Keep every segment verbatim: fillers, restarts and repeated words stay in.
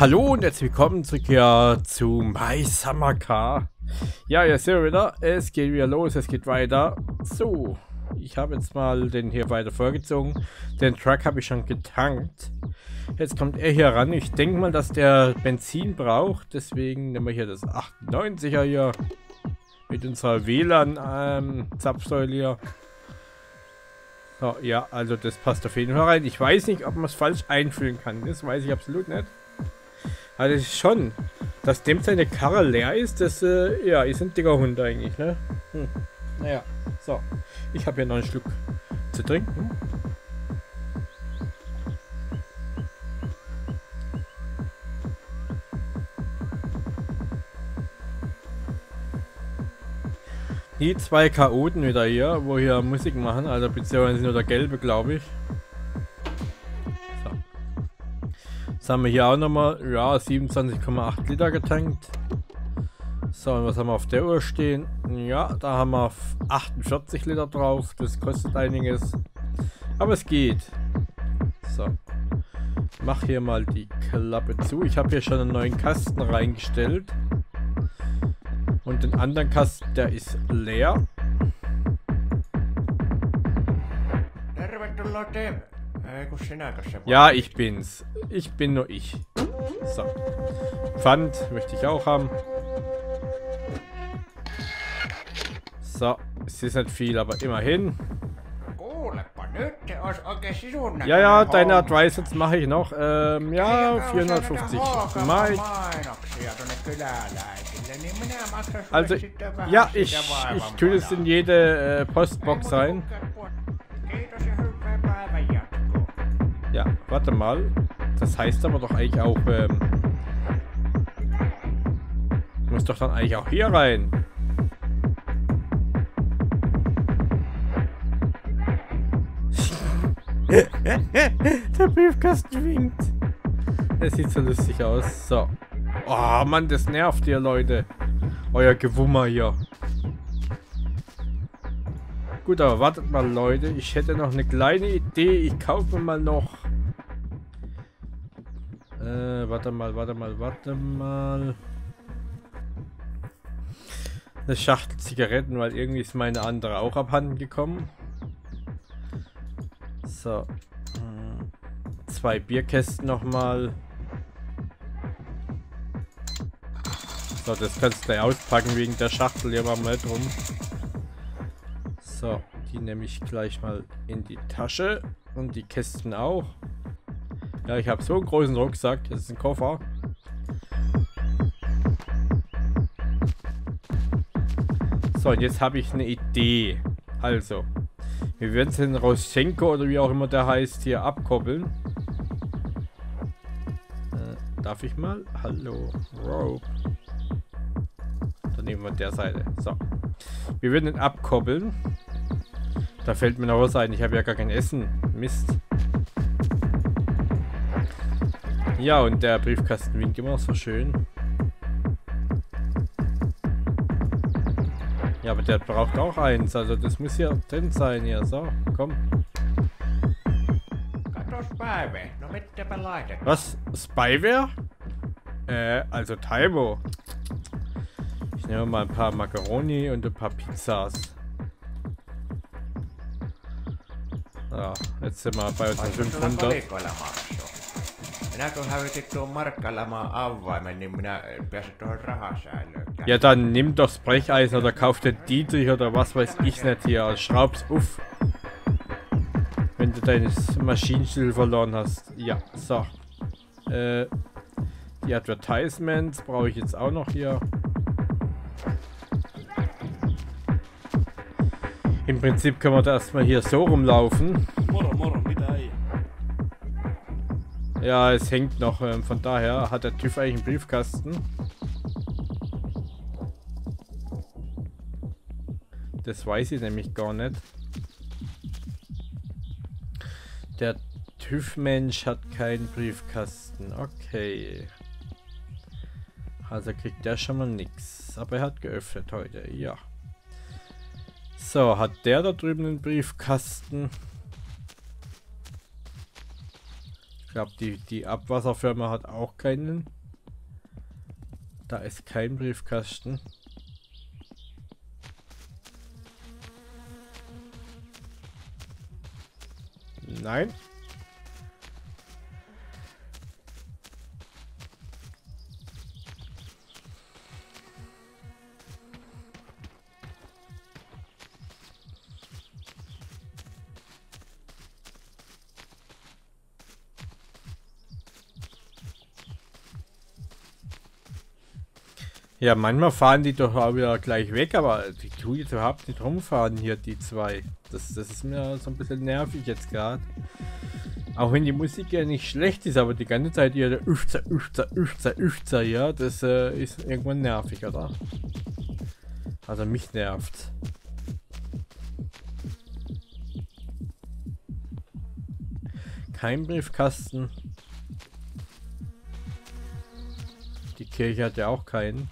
Hallo und herzlich willkommen zurück hier zu My Summer Car. Ja, jetzt sehen wir wieder, es geht wieder los, es geht weiter. So, ich habe jetzt mal den hier weiter vorgezogen. Den Truck habe ich schon getankt. Jetzt kommt er hier ran. Ich denke mal, dass der Benzin braucht. Deswegen nehmen wir hier das achtundneunziger hier. Mit unserer W L A N-Zapfsäule ähm, hier. So, ja, also das passt auf jeden Fall rein. Ich weiß nicht, ob man es falsch einfüllen kann. Das weiß ich absolut nicht. Also das ist schon, dass dem seine Karre leer ist, das äh, ja, ist ein dicker Hund eigentlich, ne? Hm. Naja, so. Ich habe hier noch einen Schluck zu trinken. Die zwei Chaoten wieder hier, wo hier Musik machen, also beziehungsweise nur der gelbe, glaube ich. Jetzt haben wir hier auch nochmal, ja, siebenundzwanzig Komma acht Liter getankt. So, und was haben wir auf der Uhr stehen? Ja, da haben wir achtundvierzig Liter drauf. Das kostet einiges. Aber es geht. So. Mach hier mal die Klappe zu. Ich habe hier schon einen neuen Kasten reingestellt. Und den anderen Kasten, der ist leer. Ja, ich bin's. Ich bin nur ich. So. Pfand möchte ich auch haben. So. Es ist nicht viel, aber immerhin. Ja, ja, deine Advices mache ich noch. Ähm, ja, vierhundertfünfzig. Mike. Also, ja, ich, ich tue es in jede äh, Postbox rein. Ja, warte mal. Das heißt aber doch eigentlich auch, ähm, muss doch dann eigentlich auch hier rein. Der Briefkasten winkt. Das sieht so lustig aus. So. Oh Mann, das nervt ihr Leute. Euer Gewummer hier. Gut, aber wartet mal, Leute. Ich hätte noch eine kleine Idee. Ich kaufe mir mal noch. Äh, warte mal, warte mal, warte mal. Eine Schachtel Zigaretten, weil irgendwie ist meine andere auch abhanden gekommen. So. Zwei Bierkästen nochmal. So, das kannst du gleich auspacken wegen der Schachtel. Hier machen wir nicht rum. So, die nehme ich gleich mal in die Tasche und die Kästen auch. Ja, ich habe so einen großen Rucksack, das ist ein Koffer. So, und jetzt habe ich eine Idee. Also, wir werden den Roschenko oder wie auch immer der heißt hier abkoppeln. Äh, darf ich mal? Hallo, Rope. Dann nehmen wir der Seite. So, wir werden ihn abkoppeln. Da fällt mir noch was ein. Ich habe ja gar kein Essen. Mist. Ja, und der Briefkasten winkt immer so schön. Ja, aber der braucht auch eins. Also das muss ja drin sein hier. So, komm. Was? Spyware? Äh, also Taibo. Ich nehme mal ein paar Macaroni und ein paar Pizzas. Ja, jetzt sind wir bei uns fünfhundert. Ja, dann nimm doch das Brecheisen oder kauf dir Dietrich oder was weiß ich nicht hier. Schraub's auf. Wenn du deine Maschinenschlüssel verloren hast. Ja, so. Äh, die Advertisements brauche ich jetzt auch noch hier. Im Prinzip können wir da erstmal hier so rumlaufen. Ja, es hängt noch. Von daher hat der TÜV eigentlich einen Briefkasten. Das weiß ich nämlich gar nicht. Der TÜV-Mensch hat keinen Briefkasten. Okay. Also kriegt der schon mal nichts. Aber er hat geöffnet heute. Ja. So, hat der da drüben einen Briefkasten? Ich glaube, die, die Abwasserfirma hat auch keinen. Da ist kein Briefkasten. Nein. Ja, manchmal fahren die doch auch wieder gleich weg, aber die tun jetzt überhaupt nicht rumfahren hier, die zwei. Das, das ist mir so ein bisschen nervig jetzt gerade. Auch wenn die Musik ja nicht schlecht ist, aber die ganze Zeit ihre Üfzer, Üfzer, Üfzer, Üfzer, ja, das äh, ist irgendwann nervig, oder? Also mich nervt. Kein Briefkasten. Die Kirche hat ja auch keinen.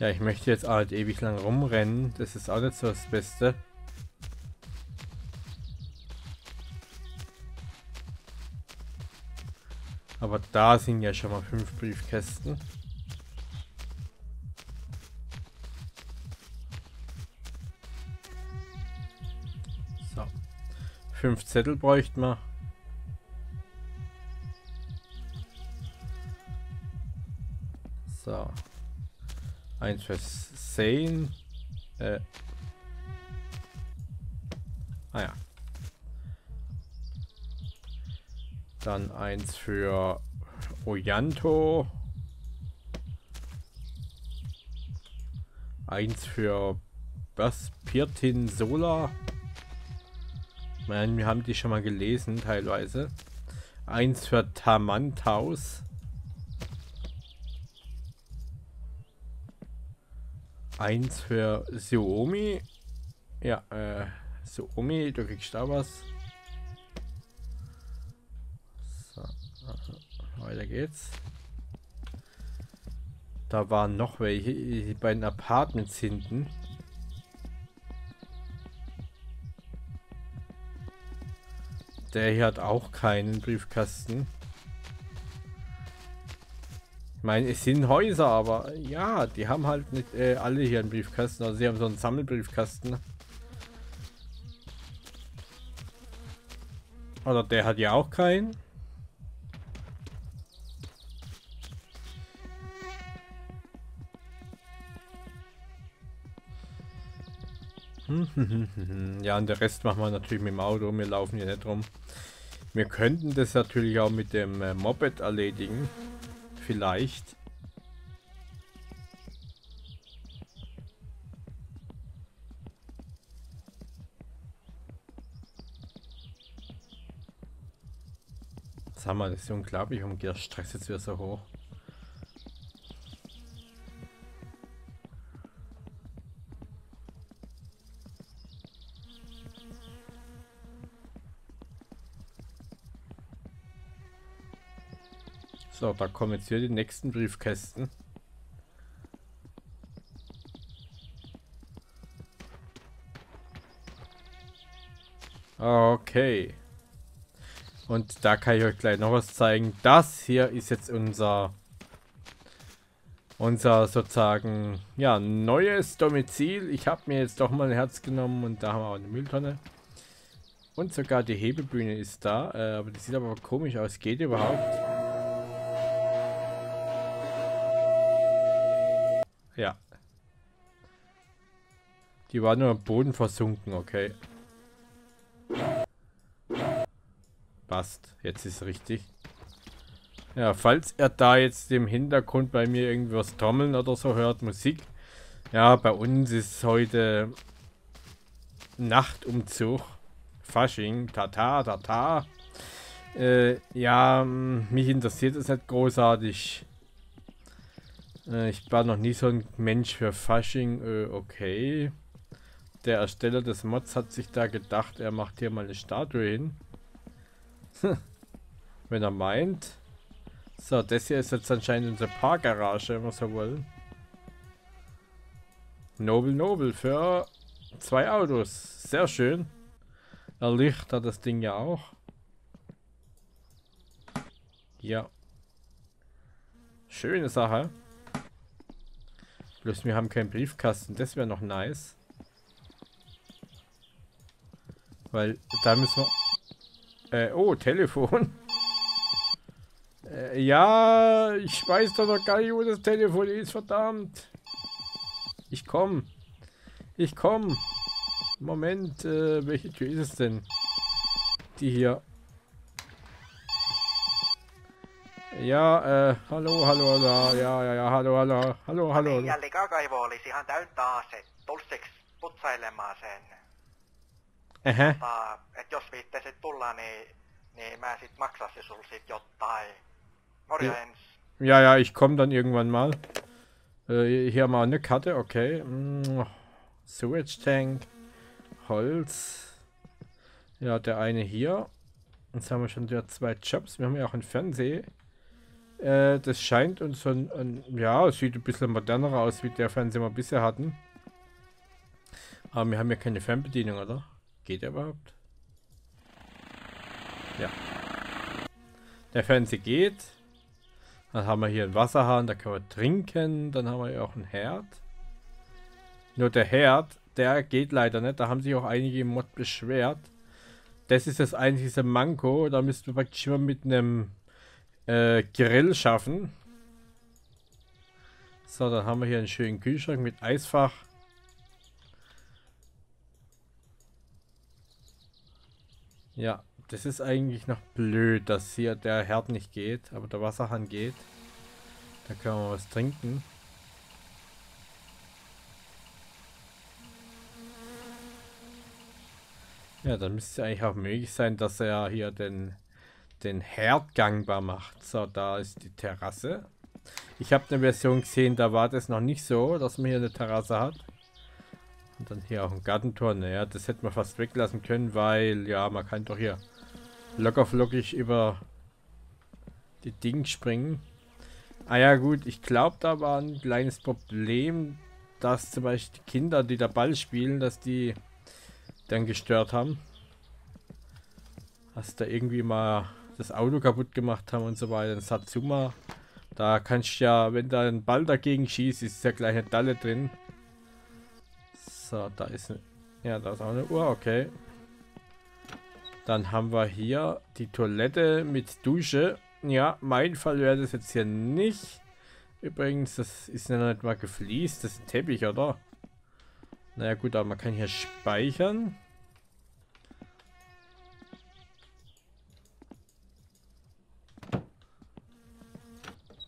Ja, ich möchte jetzt halt ewig lang rumrennen, das ist auch nicht so das Beste. Aber da sind ja schon mal fünf Briefkästen. So, fünf Zettel bräuchte man. So. Eins fürs Sehen. Äh. Ah ja. Dann eins für Ojanto. Eins für Baspirtin Sola. Ich meine, wir haben die schon mal gelesen teilweise. Eins für Tamantaus. Eins für Suomi. Ja, äh, Suomi, du kriegst da was. So, weiter geht's. Da waren noch welche, die beiden Apartments hinten. Der hier hat auch keinen Briefkasten. Ich meine, es sind Häuser, aber ja, die haben halt nicht äh, alle hier einen Briefkasten, also sie haben so einen Sammelbriefkasten. Oder der hat ja auch keinen. Ja, und der Rest machen wir natürlich mit dem Auto, wir laufen hier nicht rum. Wir könnten das natürlich auch mit dem äh, Moped erledigen. Vielleicht. Sag mal, das ist unglaublich, warum geht der Stress jetzt wieder so hoch? So, da kommen jetzt hier die nächsten Briefkästen. Okay. Und da kann ich euch gleich noch was zeigen. Das hier ist jetzt unser, unser sozusagen, ja, neues Domizil. Ich habe mir jetzt doch mal ein Herz genommen und da haben wir auch eine Mülltonne. Und sogar die Hebebühne ist da. Äh, aber die sieht aber komisch aus. Geht überhaupt? Ja. Die waren nur am Boden versunken, okay. Passt, jetzt ist richtig. Ja, falls er da jetzt im Hintergrund bei mir irgendwas trommeln oder so hört, Musik. Ja, bei uns ist heute Nachtumzug. Fasching, tata, tata. Äh, ja, mich interessiert es nicht großartig. Ich war noch nie so ein Mensch für Fasching. Okay. Der Ersteller des Mods hat sich da gedacht, er macht hier mal eine Statue hin. Wenn er meint. So, das hier ist jetzt anscheinend unsere Parkgarage, was er will. Nobel, nobel für zwei Autos. Sehr schön. Ein Licht hat das Ding ja auch. Ja. Schöne Sache. Bloß wir haben keinen Briefkasten. Das wäre noch nice. Weil da müssen wir... Äh, oh, Telefon. Äh, ja, ich weiß doch noch gar nicht, wo das Telefon ist, verdammt. Ich komm. Ich komm. Moment, äh, welche Tür ist es denn? Die hier. Ja, äh, hallo, hallo, hallo, ja, ja, ja, hallo, hallo, hallo, hallo. Ähä. Ja, ja, ich komme dann irgendwann mal. Äh, hier mal eine Karte, okay. Mm, Sewage Tank, Holz. Ja, der eine hier. Jetzt haben wir schon wieder zwei Jobs. Wir haben ja auch einen Fernseher. Äh, das scheint uns so ein, ein... Ja, sieht ein bisschen moderner aus, wie der Fernseher wir bisher hatten. Aber wir haben ja keine Fernbedienung, oder? Geht der überhaupt? Ja. Der Fernseher geht. Dann haben wir hier einen Wasserhahn, da können wir trinken. Dann haben wir ja auch einen Herd. Nur der Herd, der geht leider nicht. Da haben sich auch einige im Mod beschwert. Das ist das einzige Manko. Da müssten wir praktisch immer mit einem Äh, Grill schaffen. So, dann haben wir hier einen schönen Kühlschrank mit Eisfach. Ja, das ist eigentlich noch blöd, dass hier der Herd nicht geht, aber der Wasserhahn geht. Da können wir was trinken. Ja, dann müsste es eigentlich auch möglich sein, dass er hier den den Herd gangbar macht. So, da ist die Terrasse. Ich habe eine Version gesehen, da war das noch nicht so, dass man hier eine Terrasse hat. Und dann hier auch ein Gartentor. Naja, das hätte man fast weglassen können, weil, ja, man kann doch hier lockerflockig über die Dinge springen. Ah ja, gut, ich glaube, da war ein kleines Problem, dass zum Beispiel die Kinder, die da Ball spielen, dass die dann gestört haben. Dass da irgendwie mal das Auto kaputt gemacht haben und so weiter. In Satsuma, da kannst du ja, wenn da ein Ball dagegen schießt, ist ja gleich eine Dalle drin. So, da ist eine, ja, da ist auch eine Uhr, okay. Dann haben wir hier die Toilette mit Dusche. Ja, mein Fall wäre das jetzt hier nicht. Übrigens, das ist ja noch nicht mal gefliest, das ist ein Teppich, oder? Naja gut, aber man kann hier speichern.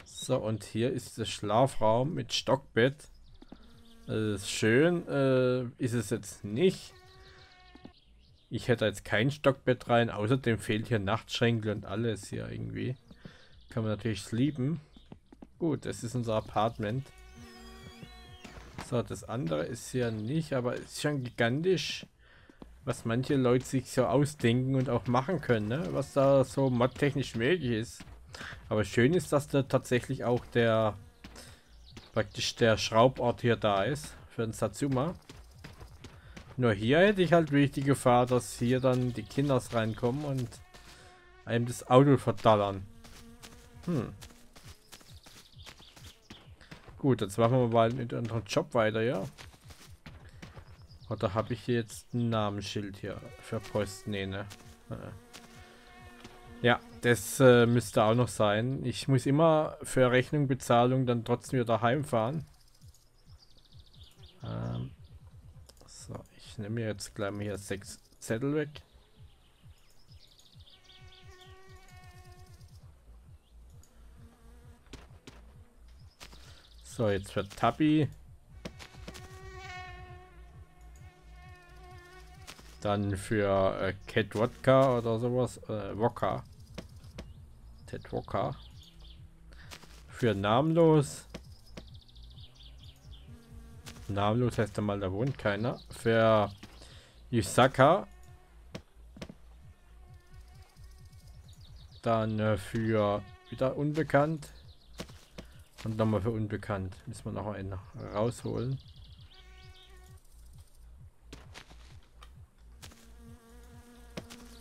So, und hier ist der Schlafraum mit Stockbett. Äh, schön äh, ist es jetzt nicht. Ich hätte jetzt kein Stockbett rein. Außerdem fehlt hier Nachtschränke und alles hier irgendwie. Kann man natürlich sleepen. Gut, das ist unser Apartment. So, das andere ist hier nicht, aber es ist schon gigantisch, was manche Leute sich so ausdenken und auch machen können, ne? Was da so modtechnisch möglich ist. Aber schön ist, dass da tatsächlich auch der praktisch der Schraubort hier da ist für den Satsuma. Nur hier hätte ich halt wirklich die Gefahr, dass hier dann die Kinders reinkommen und einem das Auto verdallern. Hm. Gut, jetzt machen wir mal mit unserem Job weiter, ja. Oder habe ich hier jetzt ein Namensschild hier für Post? Nee, ne? Ja, das äh, müsste auch noch sein. Ich muss immer für Rechnung, Bezahlung dann trotzdem wieder daheim fahren. Ähm, so, ich nehme mir jetzt gleich mal hier sechs Zettel weg. So, jetzt für Tabi. Dann für äh, Cat Wodka oder sowas. Äh, Wodka. Ted Wodka. Für namenlos. Namenlos heißt einmal, da wohnt keiner. Für Yusaka. Dann äh, für wieder unbekannt. Und nochmal für unbekannt. Müssen wir noch einen rausholen.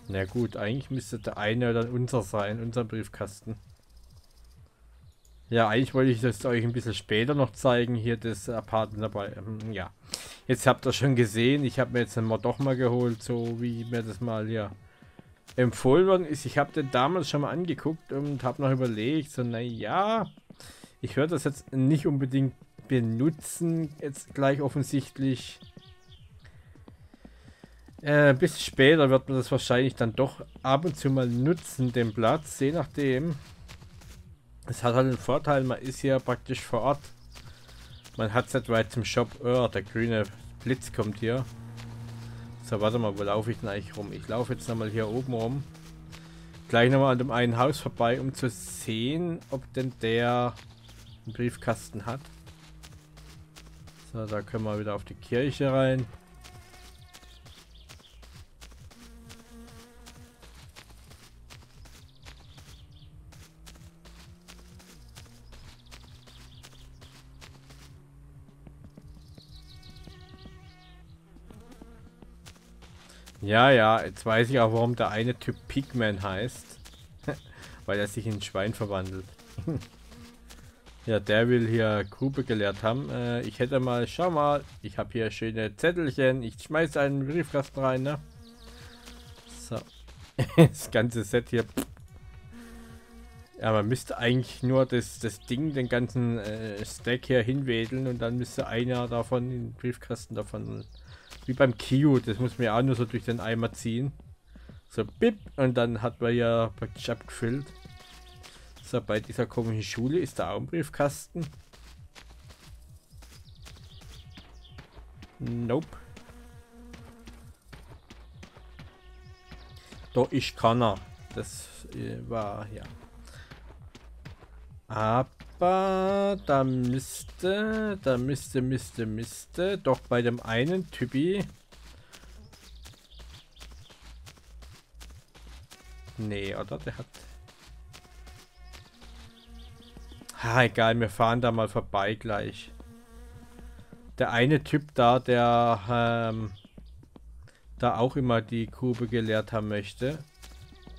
Na gut, eigentlich müsste der eine dann unser sein, unser Briefkasten. Ja, eigentlich wollte ich das euch ein bisschen später noch zeigen, hier das Apartment dabei. Ähm, ja, jetzt habt ihr schon gesehen, ich habe mir jetzt einmal doch mal geholt, so wie mir das mal hier empfohlen worden ist. Ich habe den damals schon mal angeguckt und habe noch überlegt, so naja, ich werde das jetzt nicht unbedingt benutzen, jetzt gleich offensichtlich. Äh, ein bisschen später wird man das wahrscheinlich dann doch ab und zu mal nutzen, den Platz, je nachdem. Es hat halt den Vorteil, man ist ja praktisch vor Ort. Man hat es nicht weit zum Shop. Oh, der grüne Blitz kommt hier. So, warte mal, wo laufe ich denn eigentlich rum? Ich laufe jetzt nochmal hier oben rum. Gleich nochmal an dem einen Haus vorbei, um zu sehen, ob denn der einen Briefkasten hat. So, da können wir wieder auf die Kirche rein. Ja, ja, jetzt weiß ich auch, warum der eine Typ Pigman heißt. Weil er sich in ein Schwein verwandelt. Ja, der will hier Grube geleert haben. Äh, ich hätte mal, schau mal, ich habe hier schöne Zettelchen. Ich schmeiß einen Briefkasten rein, ne? So. Das ganze Set hier. Ja, man müsste eigentlich nur das, das Ding, den ganzen äh, Stack hier hinwedeln und dann müsste einer davon, den Briefkasten davon... Wie beim Kio, das muss man ja auch nur so durch den Eimer ziehen. So, bip, und dann hat man ja praktisch abgefüllt. So, bei dieser komischen Schule ist da auch ein Briefkasten. Nope. Da ist keiner. Das war, ja. Ab. Da müsste, da müsste, müsste, müsste, doch bei dem einen Typi. Nee, oder? Der hat... Ha, egal, wir fahren da mal vorbei gleich. Der eine Typ da, der ähm, da auch immer die Grube geleert haben möchte,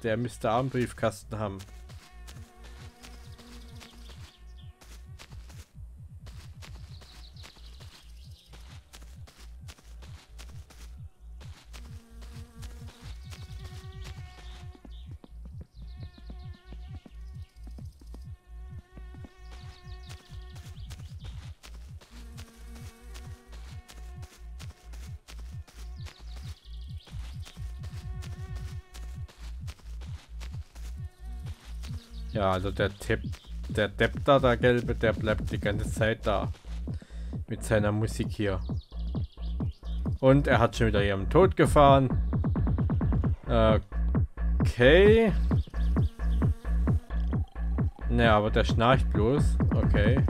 der müsste auch einen Briefkasten haben. Ja, also der Tipp, der Depp da, der Gelbe, der bleibt die ganze Zeit da. Mit seiner Musik hier. Und er hat schon wieder hier am Tod gefahren. Okay. Naja, aber der schnarcht bloß. Okay.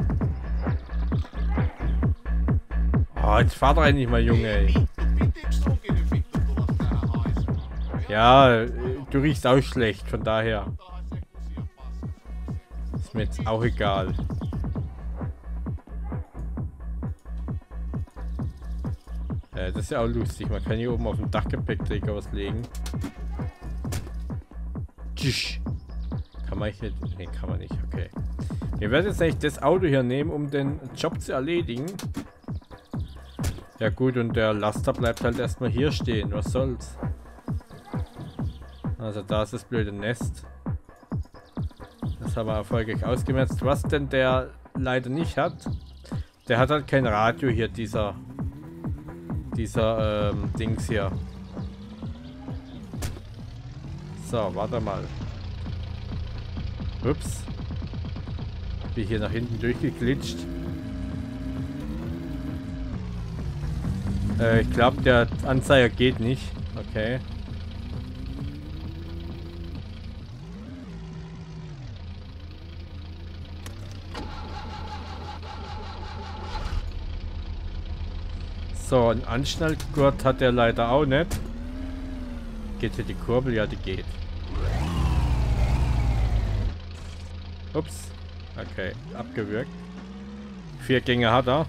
Oh, jetzt fahr doch endlich mal, Junge, ey. Ja, du riechst auch schlecht, von daher. Mir jetzt auch egal. Äh, das ist ja auch lustig. Man kann hier oben auf dem Dachgepäckträger was legen. Tschüss. Kann man hier... Ne, kann man nicht. Okay. Wir werden jetzt eigentlich das Auto hier nehmen, um den Job zu erledigen. Ja gut, und der Laster bleibt halt erstmal hier stehen. Was soll's? Also da ist das blöde Nest. Aber erfolgreich ausgemerzt, was denn der leider nicht hat. Der hat halt kein Radio hier, dieser dieser ähm, Dings hier. So, warte mal. Ups. Bin hier nach hinten durchgeglitscht. Äh, ich glaube, der Anzeiger geht nicht. Okay. So, ein Anschnallgurt hat er leider auch nicht. Geht hier die Kurbel? Ja, die geht. Ups. Okay, abgewürgt. Vier Gänge hat er.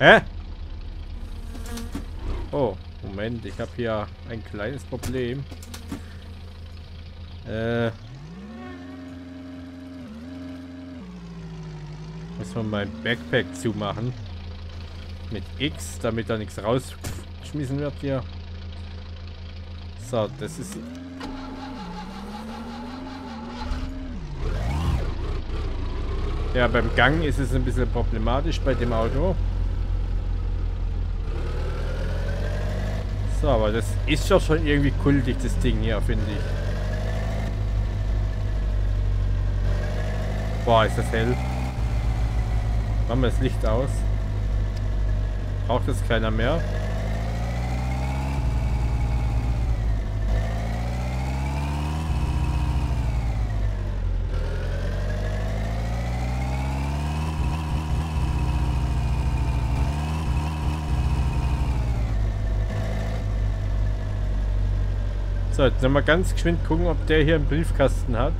Hä? Oh, Moment, ich habe hier ein kleines Problem. Äh. Muss man mein Backpack zumachen. Mit X, damit da nichts rausschmissen wird hier. So, das ist... Ja, beim Gang ist es ein bisschen problematisch bei dem Auto. So, aber das ist doch schon irgendwie kultig, das Ding hier, finde ich. Boah, ist das hell. Machen wir das Licht aus. Braucht das keiner mehr. So, jetzt nochmal ganz geschwind gucken, ob der hier einen Briefkasten hat.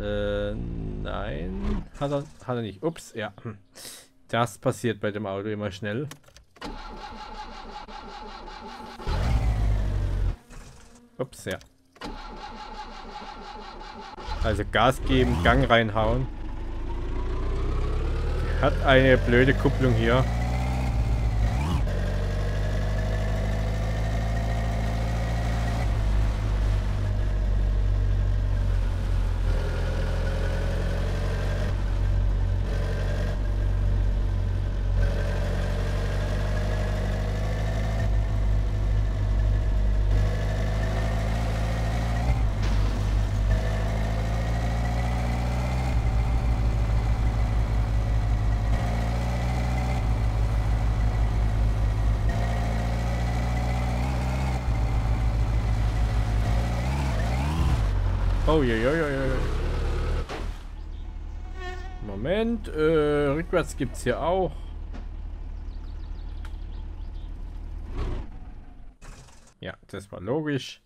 Äh, nein. Hat er, hat er nicht. Ups, ja. Das passiert bei dem Auto immer schnell. Ups, ja. Also Gas geben, Gang reinhauen. Hat eine blöde Kupplung hier. Oh, ja, ja, ja, ja. Moment, äh, rückwärts gibt es hier auch. Ja, das war logisch.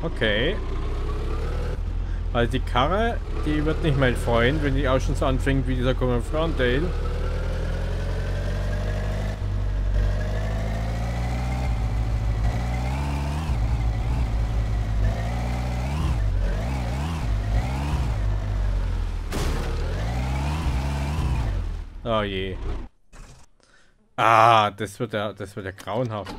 Okay. Also die Karre, die wird nicht mein Freund, wenn die auch schon so anfängt wie dieser komische Ferndale. Oh je. Ah, das wird ja, das wird ja grauenhaft.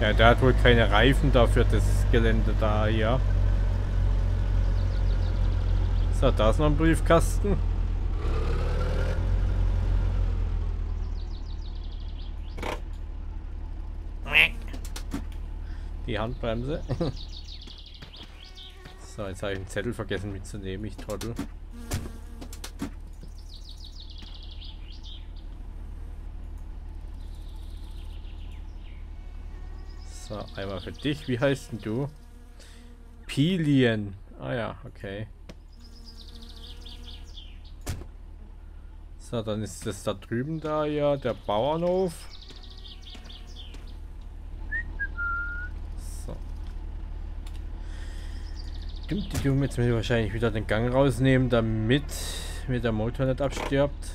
Ja, der hat wohl keine Reifen dafür, das Gelände da hier. So, da ist noch ein Briefkasten. Die Handbremse. So, jetzt habe ich einen Zettel vergessen mitzunehmen, ich Trottel. So, einmal für dich. Wie heißt denn du? Pilien. Ah ja, okay. So, dann ist das da drüben da ja der Bauernhof. So. Dumm, jetzt will ich wahrscheinlich wieder den Gang rausnehmen, damit mir der Motor nicht abstirbt.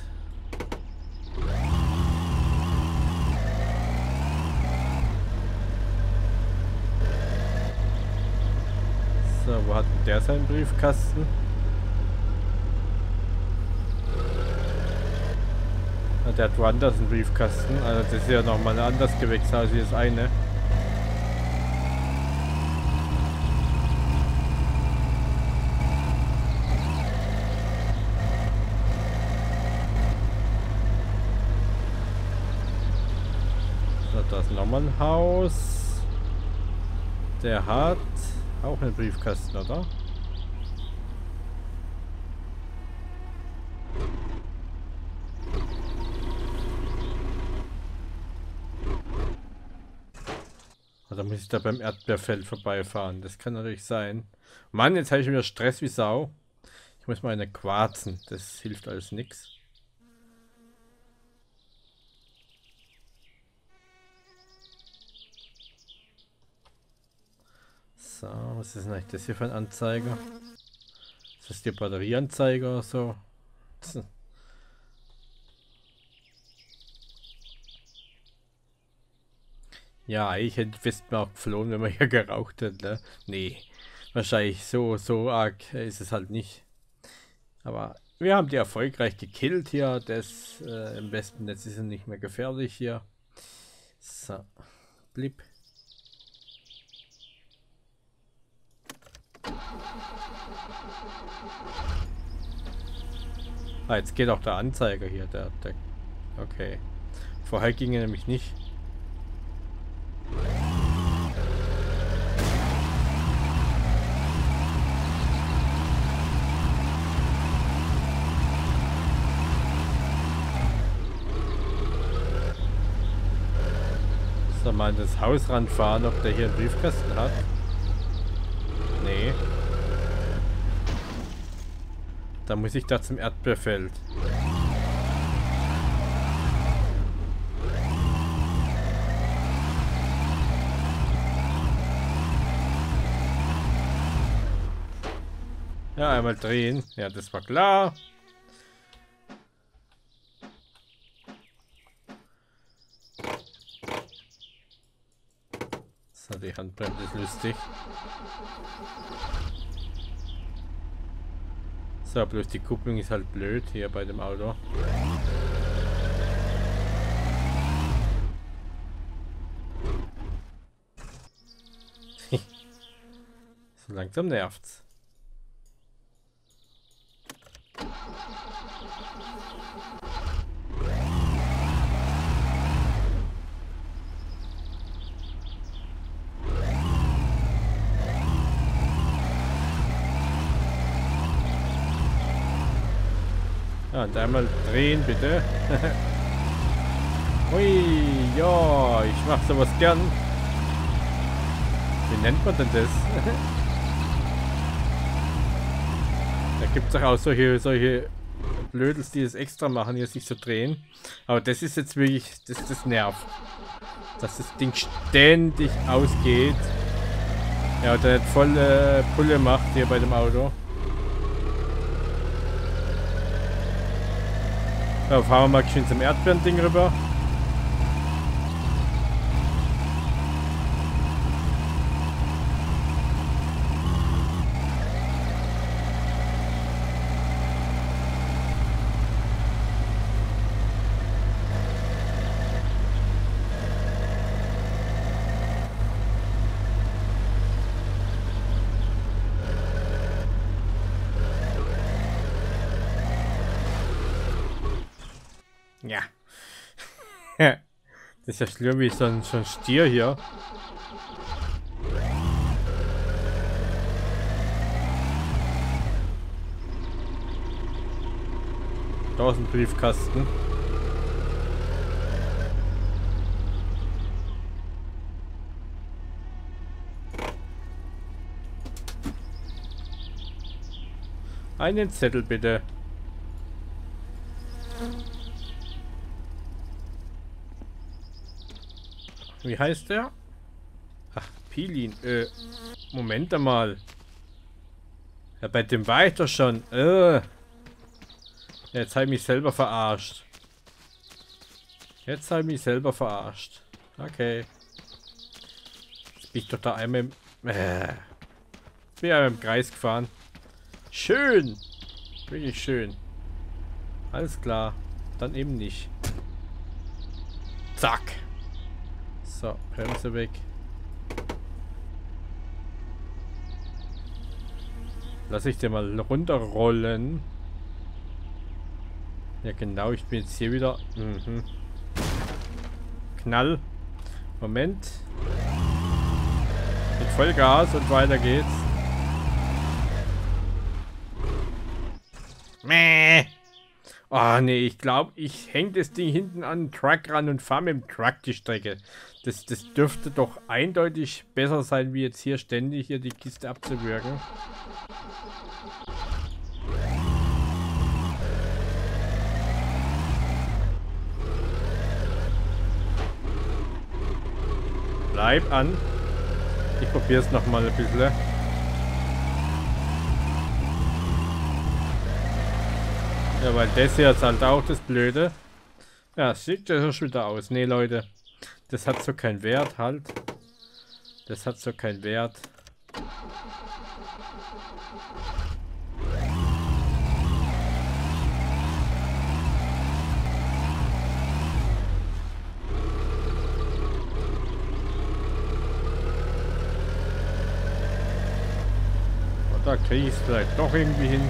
Wo hat denn der seinen Briefkasten? Na, der hat woanders einen Briefkasten. Also das ist ja nochmal ein anderes Gewächshaus als das eine. Da ist nochmal ein Haus. Der hat auch einen Briefkasten, oder? Da muss ich da beim Erdbeerfeld vorbeifahren. Das kann natürlich sein. Mann, jetzt habe ich wieder Stress wie Sau. Ich muss mal eine quarzen. Das hilft alles nichts. So, was ist denn eigentlich das hier für ein Anzeiger? Ist das der Batterieanzeiger oder so? Ja, ich hätte fest mal auch geflohen, wenn man hier geraucht hätte. Ne? Nee, wahrscheinlich so, so arg ist es halt nicht. Aber wir haben die erfolgreich gekillt hier. Das äh, im besten Netz ist nicht mehr gefährlich hier. So, blip. Ah, jetzt geht auch der Anzeiger hier. Der, der, okay. Vorher ging er nämlich nicht. Mal das Haus ranfahren, ob der hier einen Briefkasten hat. Nee. Da muss ich da zum Erdbeerfeld. Ja, einmal drehen. Ja, das war klar. Die Handbremse ist lustig. So, bloß die Kupplung ist halt blöd hier bei dem Auto. So langsam nervt's. Und einmal drehen, bitte. Ui, ja, ich mache sowas gern. Wie nennt man denn das? Da gibt es doch auch solche, solche Blödels, die es extra machen, hier sich zu drehen. Aber das ist jetzt wirklich, das, das nervt. Dass das Ding ständig ausgeht. Ja, und dann volle Pulle macht hier bei dem Auto. Ja, fahren wir mal schön zum Erdbeeren-Ding rüber. Ja. Das ist ja schlimm wie so ein, so ein Stier hier. Da ist ein Briefkasten. Einen Zettel bitte. Wie heißt der? Ach, Pilin. Äh, Moment einmal. Ja, bei dem war ich doch schon. Äh. Jetzt habe ich mich selber verarscht. Jetzt habe ich mich selber verarscht. Okay. Jetzt bin ich doch da einmal im... Äh. Jetzt bin ich einmal im Kreis gefahren. Schön. Wirklich schön. Alles klar. Dann eben nicht. Zack. So, Bremse weg. Lass ich den mal runterrollen. Ja genau, ich bin jetzt hier wieder. Mhm. Knall. Moment. Mit Vollgas und weiter geht's. Mäh. Oh nee, ich glaube, ich hänge das Ding hinten an den Truck ran und fahre mit dem Truck die Strecke. Das, das dürfte doch eindeutig besser sein, wie jetzt hier ständig hier die Kiste abzuwürgen. Bleib an. Ich probiere es nochmal ein bisschen. Ja, weil das hier ist halt auch das Blöde. Ja, sieht das schon wieder aus. Nee, Leute. Das hat so keinen Wert halt. Das hat so keinen Wert. Da kriege ich es vielleicht doch irgendwie hin.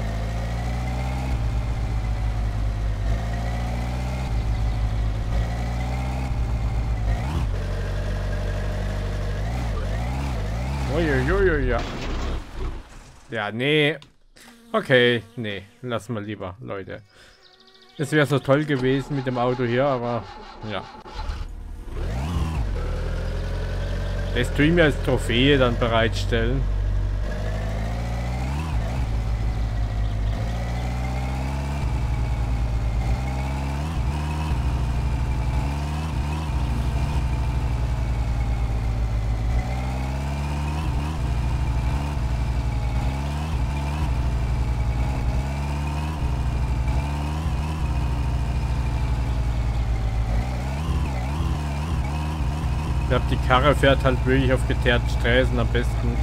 Uiuiui, ja. Ja, nee. Okay, nee. Lass mal lieber, Leute. Es wäre so toll gewesen mit dem Auto hier, aber ja. Das tue ich mir als Trophäe dann bereitstellen. Ich glaube, die Karre fährt halt wirklich auf geteerten Straßen am besten.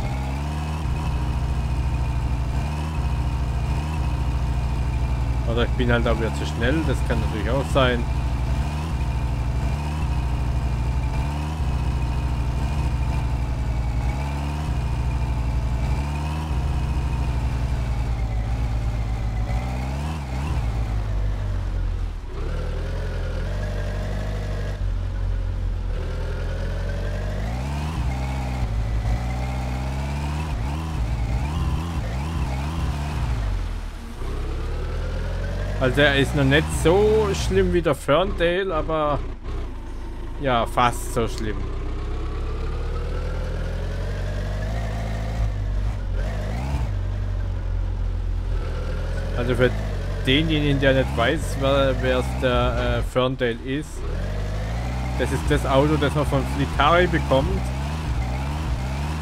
Oder ich bin halt auch wieder zu schnell, das kann natürlich auch sein. Also er ist noch nicht so schlimm wie der Ferndale, aber ja, fast so schlimm. Also für denjenigen, der nicht weiß, wer es der äh, Ferndale ist, das ist das Auto, das man von Flitari bekommt,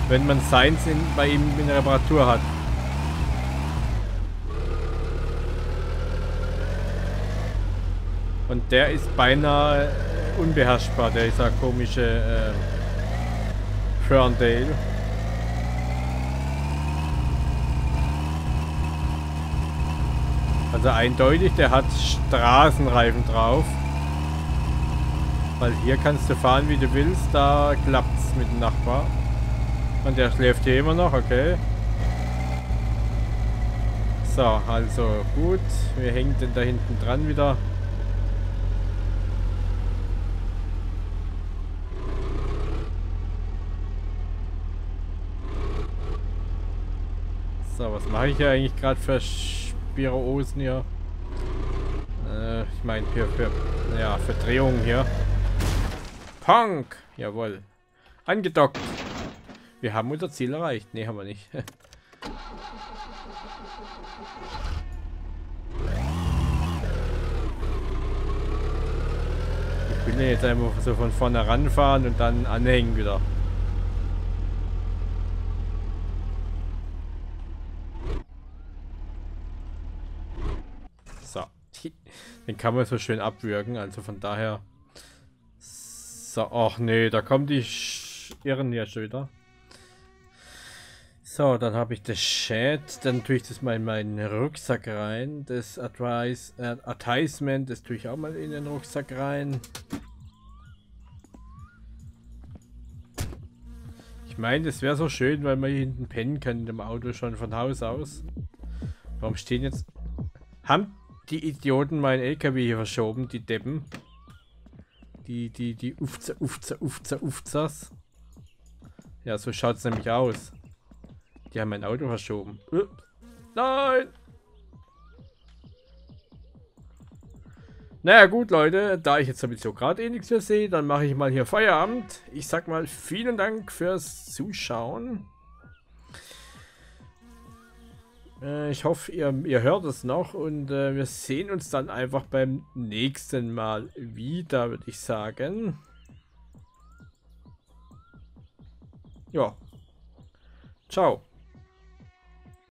wenn man seins in, bei ihm in Reparatur hat. Und der ist beinahe unbeherrschbar, der dieser komische äh, Ferndale. Also eindeutig, der hat Straßenreifen drauf. Weil hier kannst du fahren, wie du willst, da klappt's mit dem Nachbar. Und der schläft hier immer noch, okay. So, also gut, wir hängen den da hinten dran wieder. So, was mache ich ja eigentlich gerade für Spiroosen hier? Äh, ich meine für, für, ja, für Drehungen hier. Punk! Jawohl. Angedockt. Wir haben unser Ziel erreicht. Ne, haben wir nicht. Ich will ja jetzt einfach so von vorne ranfahren und dann anhängen wieder. Den kann man so schön abwürgen, also von daher. So, ach nee, da kommen die Irren ja schon wieder. So, dann habe ich das Shed, dann tue ich das mal in meinen Rucksack rein. Das Advice, äh, Advertisement, das tue ich auch mal in den Rucksack rein. Ich meine, es wäre so schön, weil man hier hinten pennen kann im Auto schon von Haus aus. Warum stehen jetzt... Haben die Idioten meinen L K W hier verschoben, die Deppen? Die, die, die Ufzer, Ufzer, Ufzer, Ufzers. Ja, so schaut es nämlich aus. Die haben mein Auto verschoben. Ups. Nein! Naja gut, Leute, da ich jetzt sowieso gerade eh nichts mehr sehe, dann mache ich mal hier Feierabend. Ich sag mal vielen Dank fürs Zuschauen. Äh, ich hoffe, ihr, ihr hört es noch und äh, wir sehen uns dann einfach beim nächsten Mal wieder, würde ich sagen. Ja. Ciao.